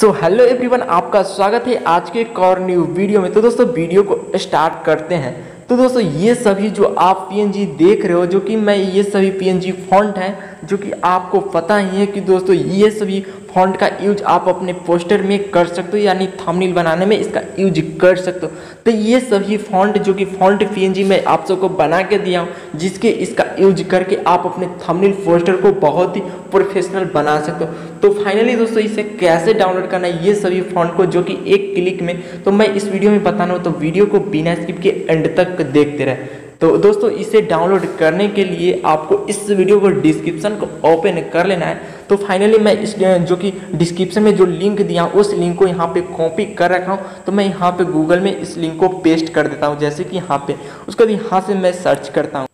So hello everyone, आपका स्वागत है आज के एक और न्यू वीडियो में। तो दोस्तों वीडियो को स्टार्ट करते हैं। तो दोस्तों ये सभी जो आप PNG देख रहे हो, जो कि मैं ये सभी PNG फॉन्ट हैं, जो कि आपको पता ही है कि दोस्तों ये सभी फॉन्ट का यूज आप अपने पोस्टर में कर सकते हो, यानी थंबनेल बनाने में इसका यूज कर सकते हो। तो ये सभी फॉन्ट जो कि फॉन्ट PNG में आप सबको बना के दिया हूँ, जिसके इसका यूज करके आप अपने थंबनेल पोस्टर को बहुत ही प्रोफेशनल बना सकते हो। तो फाइनली दोस्तों इसे कैसे डाउनलोड करना है ये सभी फॉन्ट को, जो कि एक क्लिक में, तो मैं इस वीडियो में बताना हूँ, तो वीडियो को बिना स्किप के एंड तक देखते रहे। तो दोस्तों इसे डाउनलोड करने के लिए आपको इस वीडियो को डिस्क्रिप्शन को ओपन कर लेना है। तो फाइनली मैं इस जो कि डिस्क्रिप्शन में जो लिंक दिया उस लिंक को यहाँ पे कॉपी कर रखा हूँ। तो मैं यहाँ पे गूगल में इस लिंक को पेस्ट कर देता हूँ, जैसे कि यहाँ पे, उसको भी यहाँ से मैं सर्च करता हूँ।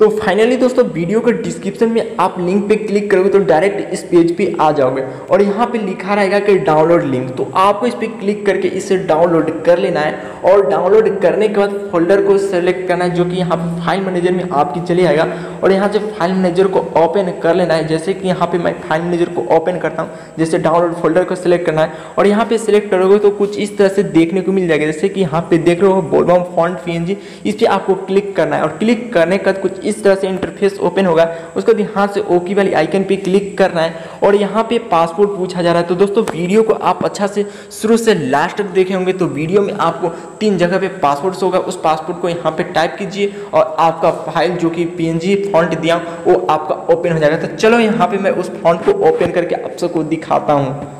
तो फाइनली दोस्तों वीडियो के डिस्क्रिप्शन में आप लिंक पे क्लिक करोगे तो डायरेक्ट इस पेज पे आ जाओगे और यहाँ पे लिखा रहेगा कि डाउनलोड लिंक। तो आपको इस पे क्लिक करके इसे डाउनलोड कर लेना है और डाउनलोड करने के बाद फोल्डर को सेलेक्ट करना है, जो कि यहाँ पे फाइल मैनेजर में आपकी चले आएगा और यहाँ से फाइल मैनेजर को ओपन कर लेना है। जैसे कि यहाँ पर मैं फाइल मैनेजर को ओपन करता हूँ, जैसे डाउनलोड फोल्डर को सिलेक्ट करना है और यहाँ पर सिलेक्ट करोगे तो कुछ इस तरह से देखने को मिल जाएगा, जैसे कि यहाँ पे देख रहे हो बोल बम फॉन्ट PNG, इस पर आपको क्लिक करना है और क्लिक करने के बाद कुछ इस तरह से इंटरफेस ओपन होगा। उसके बाद यहाँ से ओके वाली आइकन पे क्लिक करना है और यहाँ पे पासपोर्ट पूछा जा रहा है। तो दोस्तों वीडियो को आप अच्छा से शुरू से लास्ट तक देखे होंगे, तो वीडियो में आपको 3 जगह पे पासपोर्ट होगा, उस पासपोर्ट को यहाँ पे टाइप कीजिए और आपका फाइल जो कि PNG फॉन्ट दिया वो आपका ओपन हो जाएगा। तो चलो यहाँ पे मैं उस फॉन्ट को ओपन करके आप सबको दिखाता हूँ।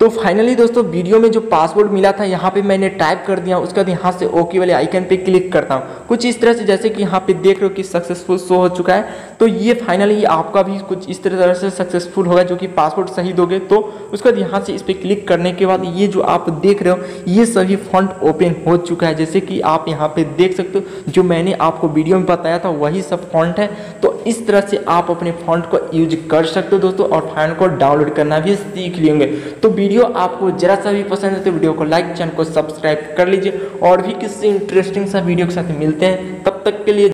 तो फाइनली दोस्तों वीडियो में जो पासवर्ड मिला था यहाँ पे मैंने टाइप कर दिया। उसके बाद यहाँ से ओके वाले आइकन पे क्लिक करता हूँ, कुछ इस तरह से, जैसे कि यहाँ पे देख रहे हो कि सक्सेसफुल शो हो चुका है। तो ये फाइनली आपका भी कुछ इस तरह से सक्सेसफुल होगा, जो कि पासवर्ड सही दोगे तो। उसके बाद यहाँ से इस पर क्लिक करने के बाद ये जो आप देख रहे हो ये सभी फॉन्ट ओपन हो चुका है, जैसे कि आप यहाँ पर देख सकते हो। जो मैंने आपको वीडियो में बताया था वही सब फॉन्ट है। तो इस तरह से आप अपने फॉन्ट को यूज कर सकते हो दोस्तों और फॉन्ट को डाउनलोड करना भी सीख लेंगे। तो वीडियो आपको जरा सा भी पसंद है तो वीडियो को लाइक, चैनल को सब्सक्राइब कर लीजिए और भी किसी इंटरेस्टिंग सा वीडियो के साथ मिलते हैं। तब तक के लिए।